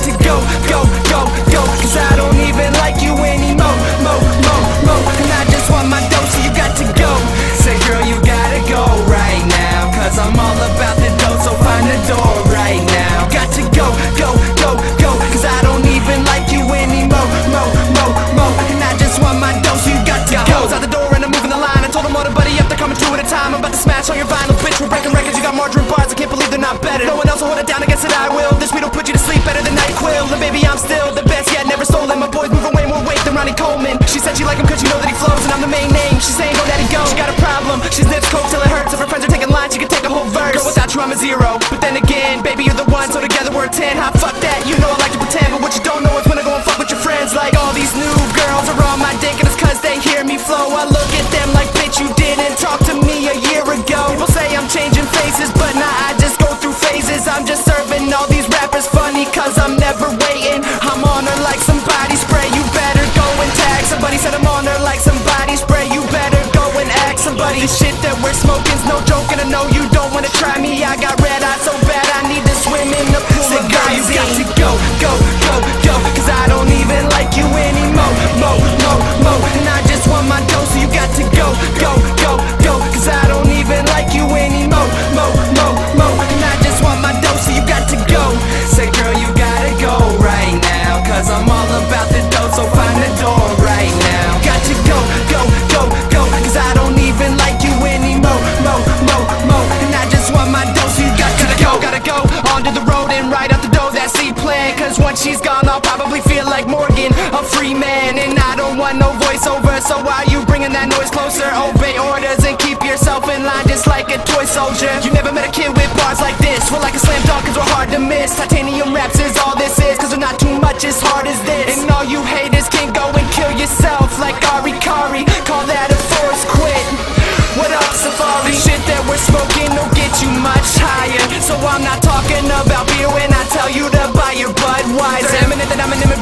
got to go, go, go, go, cause I don't even like you anymore, mo, mo, mo, and I just want my dough, so you got to go. Say girl, you gotta go right now, cause I'm all about the dough, so find a door right now. Got to go, go, go, go, cause I don't even like you anymore, mo, mo, mo, and I just want my dough, so you got to go. Out the door and I'm moving the line, I told them all to buddy up, they're coming two at a time. I'm about to smash on your vinyl, bitch, we're breaking records, you got margarine bars, I can't believe they're not better. No one else will hold it down against it, I will. This weed'll put you to sleep better than Nyquil. And baby, I'm still the best yet, never stolen. My boys moving way more weight than Ronnie Coleman. She said she like him cause she know that he flows, and I'm the main name. She's saying go daddy go, she got a problem. She sniffs coke till it hurts, if her friends are taking lines, she can take a whole verse. Girl, without you I'm a zero, but then again, baby, you're the one, so together we're a 10. How fuck that, you know I like to pretend, but what you don't know is when I go and fuck with your friends. Like all these new girls are on my dick, and it's cause they hear me flow. I look at them like bitch, you didn't talk to me a year ago. People say I'm changing faces, but nah, I just go through phases. I'm just serving all these rappers funny, cause I'm never waiting. I'm on her like some body spray, you better go and tag somebody. Said I'm on her like some body spray, you better go and act somebody. This shit that we're smoking's no joke, and I know you don't wanna try me. I got red eyes so bad I need to swim in the pool. Said girl, you got to go, go, go, go, cause I don't even like you anymore, mo, mo, mo, and I just want my dough, so you got to go, go, go, go, cause I don't even like you anymore, mo, mo, mo, and I just want my dough, so you got to go. Said girl, you gotta go right now, cause I'm all about the dough, so find the door right now. Got to go, go, go, go, cause I don't even like you anymore, mo, mo, mo, and I just want my dough, so you got to go. Gotta go, onto the road and right out the dough, that's the plan, cause once she's gone I'll probably feel like Morgan, a free man, and I don't want no voiceover, so why you bringing that noise closer? Obey orders and keep yourself in line just like a toy soldier. You never met a kid with bars like this, we're like a slam dunk cause we're hard to miss. Titanium raps is all this is, cause we're not too much as hard as this. And all you haters can go and kill yourself like Ari, call that a force quit. What up, Safari? This shit that we're smoking don't get you much higher, so I'm not talking about beer when I tell you to buy your Budweiser. Eminent that I'm an immigrant.